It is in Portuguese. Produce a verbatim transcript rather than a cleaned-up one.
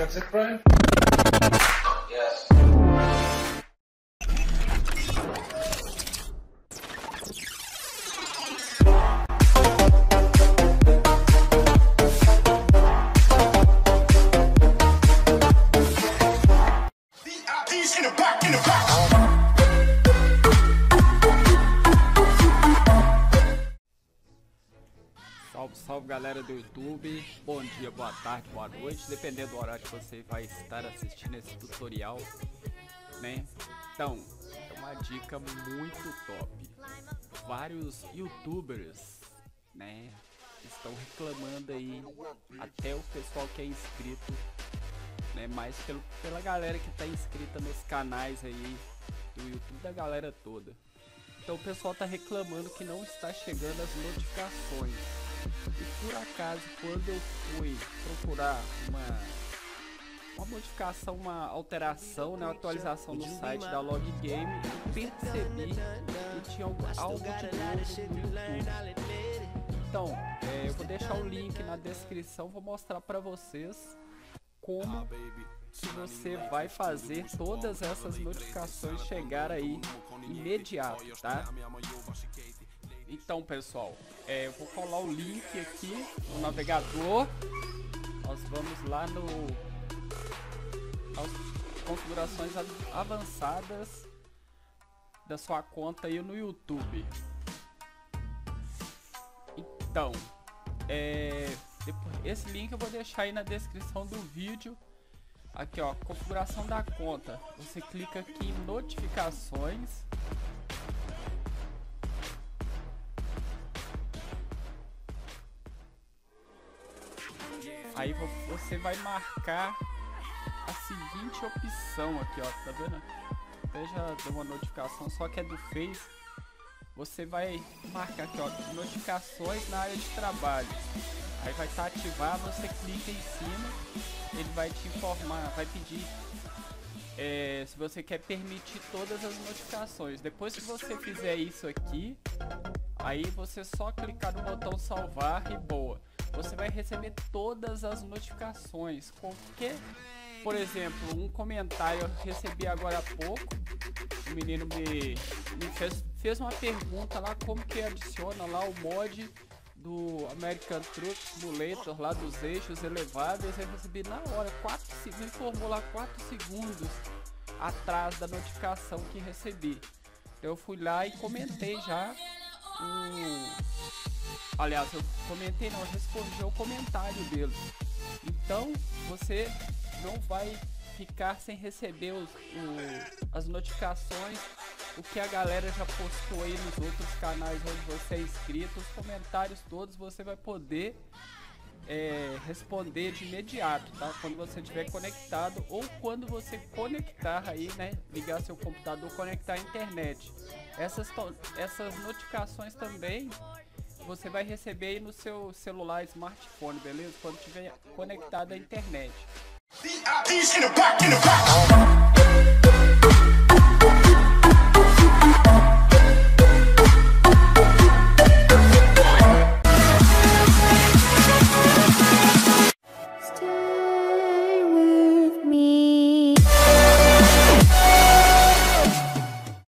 That's it, Brian? Yes. Salve, salve galera do YouTube, bom dia, boa tarde, boa noite, dependendo do horário que você vai estar assistindo esse tutorial, né? Então, é uma dica muito top. Vários youtubers, né, estão reclamando aí, até o pessoal que é inscrito, né, mas pelo, pela galera que tá inscrita nos canais aí do YouTube, da galera toda. Então o pessoal tá reclamando que não está chegando as notificações. E por acaso, quando eu fui procurar uma, uma modificação, uma alteração na atualização do site da Log Game, eu percebi que tinha algo, algo de novo no YouTube. Então, é, eu vou deixar o link na descrição, vou mostrar para vocês como que você vai fazer todas essas notificações chegar aí imediato, tá? Então pessoal, é, eu vou colar o link aqui no navegador. Nós vamos lá no nas configurações avançadas da sua conta aí no YouTube. Então, é, depois, esse link eu vou deixar aí na descrição do vídeo. Aqui ó, configuração da conta. Você clica aqui em notificações. Aí você vai marcar a seguinte opção aqui, ó, tá vendo? Até já deu uma notificação, só que é do Face. Você vai marcar aqui, ó, notificações na área de trabalho. Aí vai estar ativado, você clica em cima, ele vai te informar, vai pedir é, se você quer permitir todas as notificações. Depois que você fizer isso aqui, aí você só clicar no botão salvar e boa. Você vai receber todas as notificações. Qualquer, por exemplo, um comentário eu recebi agora há pouco. O menino me, me fez, fez uma pergunta lá, como que adiciona lá o mod do American Truck Simulator lá dos eixos elevados. Eu recebi na hora, quatro segundos, informou lá quatro segundos atrás da notificação que recebi. Eu fui lá e comentei já o... Aliás, eu comentei não, eu respondi o comentário dele. Então, você não vai ficar sem receber os, o, as notificações, o que a galera já postou aí nos outros canais onde você é inscrito, os comentários todos você vai poder é, responder de imediato, tá? Quando você estiver conectado ou quando você conectar aí, né? Ligar seu computador, conectar a internet. Essas, essas notificações também você vai receber aí no seu celular, smartphone, beleza? Quando estiver conectado à internet.